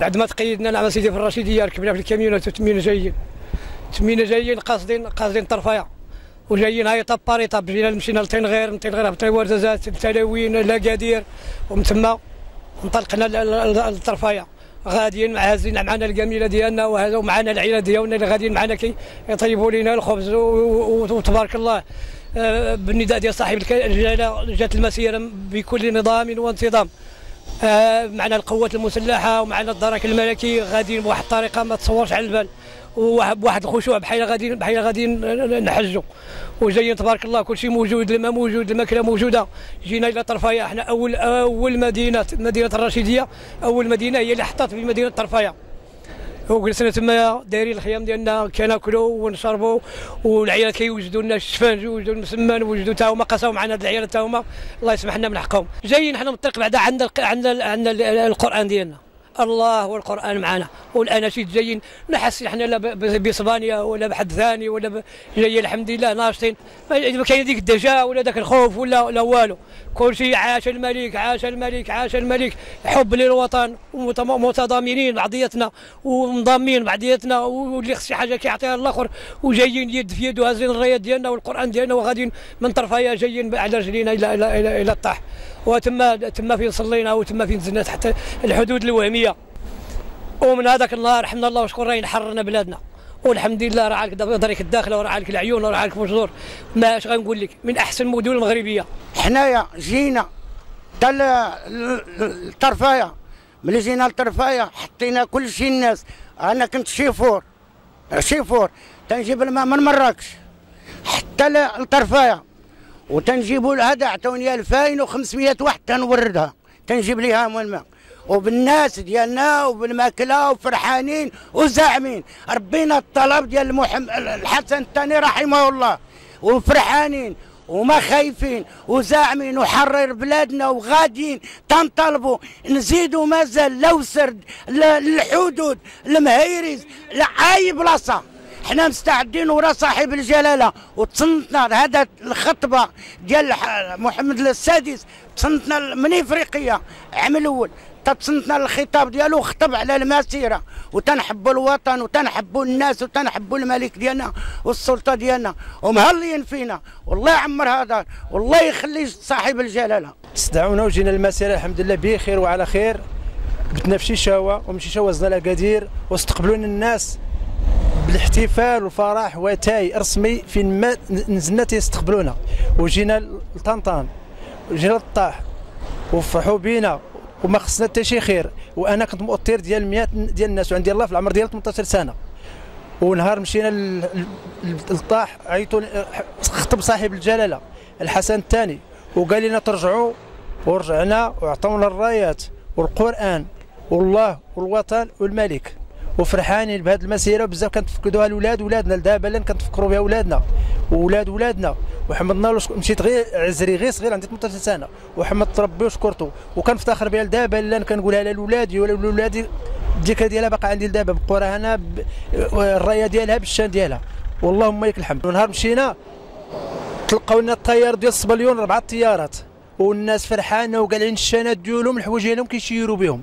بعد ما تقيدنا على سيدي في الرشيديه ركبنا في الكاميونات وتمينا جايين قاصدين طرفايا وجايين هاي طاب باري طاب جينا مشينا لتنغير من تنغير هبطنا ورزازات التلاوين لاكادير ومن تما انطلقنا لطرفايا غاديين عازلين معنا الجميله ديالنا وهذا ومعنا العيله ديالنا اللي غاديين معنا كيطيبوا لنا الخبز وتبارك الله بالنداء ديال صاحب الجلاله جات المسيره بكل نظام وانتظام. معنا القوات المسلحه ومعنا الدرك الملكي غاديين بواحد الطريقه ما تصورش على البال وواحد الخشوع بحال غاديين نحجوا وجايين تبارك الله كل شيء موجود الماء موجود الماكله موجوده. جينا الى طرفايا احنا اول مدينه الرشيديه اول مدينه هي اللي حطت بمدينه طرفايا وجلسنا تما دايرين الخيام ديالنا كناكلوا ونشربوا والعيال كيوجدوا لنا الشفنج ويوجدوا المسمن ويوجدوا تا هما قساو معنا هاد العيال تا هما الله يسمح لنا من حقهم. جايين حنا من الطريق بعدا عندنا القران ديالنا الله والقران معنا والاناشيد جايين ما حاسين حنا لا باسبانيا ولا بحد ثاني ولا جايين الحمد لله ناشطين ما كاين ديك الدجا ولا داك الخوف ولا والو كلشي عاش الملك عاش الملك عاش الملك حب للوطن ومتضامنين بعضياتنا ومنضمين بعضياتنا واللي خص شي حاجه كيعطيها الاخر وجايين يد في يد وهازين الرايات ديالنا والقران ديالنا وغاديين من طرفايا جايين على رجلينا الى الى الى, إلى الطاح وتما فين صلينا وتما فين نزلنا تحت الحدود الوهميه ومن هذاك النهار حمد الله وشكون راهين حررنا بلادنا والحمد لله راه عالك ضريك الداخله وراه عالك العيون وراه عالك الفجور ما اش غنقول لك من احسن المدن المغربيه. حنايا جينا حتى لطرفايا ملي جينا لطرفايا حطينا كل شيء الناس انا كنت شيفور تنجيب الماء من مراكش حتى لطرفايا وتنجيبوا هذا عطوني 2500 واحد تنوردها تنجيب ليها الماء وبالناس ديالنا وبالماكله وفرحانين وزاعمين ربينا الطلب ديال الحسن الثاني رحمه الله وفرحانين وما خايفين وزاعمين وحرر بلادنا وغاديين تنطلبوا نزيدوا مازال لو سرد للحدود المهيرز لأي بلاصه حنا مستعدين ورا صاحب الجلاله وتصنتنا هذا الخطبه ديال محمد السادس تصنتنا من افريقيا عام الاول تصنتنا الخطاب ديالو خطب على المسيره وتنحبوا الوطن وتنحبوا الناس وتنحبوا الملك ديالنا والسلطه ديالنا ومهلين فينا والله يعمر هذا والله يخلي صاحب الجلاله. استدعونا وجينا المسيره الحمد لله بخير وعلى خير بتنا في شيشاوه ومشي شوزنا لاكادير واستقبلونا الناس بالاحتفال والفرح وتاي رسمي فين ما نزلنا تيستقبلونا وجينا لطنطان وجينا للطاح وفرحوا بينا وما خصنا حتى شي خير وانا كنت مؤطر ديال مئات ديال الناس وعندي الله في العمر ديال 18 سنه ونهار مشينا للطاح عيطوا خطب صاحب الجلاله الحسن الثاني وقال لنا ترجعوا ورجعنا وعطونا الرايات والقران والله والوطن والملك وفرحانين بهذه المسيره بزاف كنتفقدوها الاولاد ولادنا لدابا لان كنتفكروا بها ولادنا وولاد ولادنا وحمدنا له مشيت غير عزري غير صغير عندي 18 سنه وحمدت ربي وشكرته وكنفتخر بها لدابا لان كنقولها لولادي ولا ولادي الذكرى ديالها باقا عندي لدابا بقراها الرايه ديالها بالشان ديالها واللهم لك الحمد. ونهار مشينا تلقاو لنا الطيار ديال الصبليون 4 طيارات والناس فرحانه وقالعين الشانات ديالهم الحوايج ديالهم كيشيروا بهم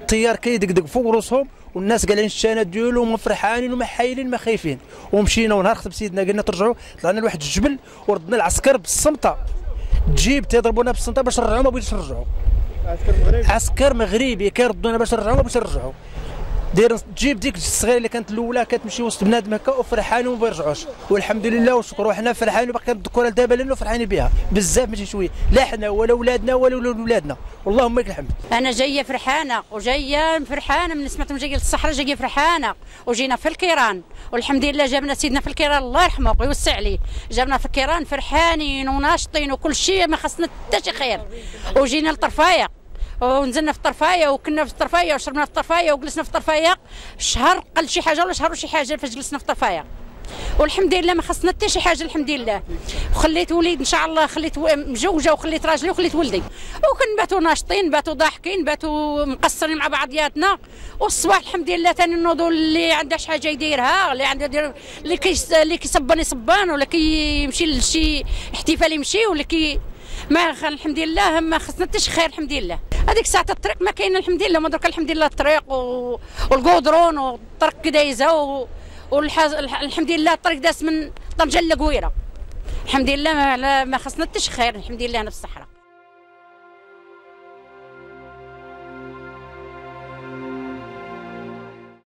الطيار كيدقدق فوق راسهم والناس قالين الشانات ديالهم فرحانين وما حايلين ما خايفين ومشينا ونهار خطب سيدنا قالنا ترجعوا طلعنا لواحد الجبل وردنا العسكر بالصمته تجيب تيضربونا بالصمته باش نرجعوا ما بغيتش نرجعوا عسكر مغربي كيردونا باش نرجعوا ما بغيتش نرجعوا داير تجيب ديك الصغيره اللي كانت الاولى كتمشي وسط بنادم هكا وفرحانين وما بيرجعوش والحمد لله والشكر وحنا فرحانين باقي كنذكرها لدابا لانه فرحانين بها بزاف ماشي شويه لا حنا ولا ولادنا ولا ولادنا اللهم لك الحمد. انا جايه فرحانه وجايه فرحانه من سمعتهم جايه للصحراء جايه فرحانه وجينا في الكيران والحمد لله جابنا سيدنا في الكيران الله يرحمه ويوسع عليه جابنا في الكيران فرحانين وناشطين وكل شيء ما خصنا حتى شي خير وجينا لطرفايا ونزلنا في طرفايا وكنا في طرفايا وشربنا في طرفايا وجلسنا في طرفايا شهر قل شي حاجه ولا شهر وشي حاجه فاش جلسنا في طرفايا والحمد لله ما خصنا حتى شي حاجه الحمد لله وخليت وليد ان شاء الله خليت مجوجه وخليت راجلي وخليت ولدي وكنباتوا ناشطين باتوا ضاحكين باتوا مقصرين مع بعضياتنا والصباح الحمد لله ثاني نوضوا اللي عندها شي حاجه يديرها اللي عندها يدير اللي كيصبن يصبان ولا كيمشي لشي احتفال يمشي ولا كي ما الحمد لله ما خصنا حتى شي خير الحمد لله. هذيك ساعه الطريق ما كاين الحمد لله، ما درك الحمد لله الطريق والقودرون والطريق كدايزه الحمد لله الطريق داس من طنجه لكويره، الحمد لله ما خصنا حتى شي خير، الحمد لله انا في الصحراء.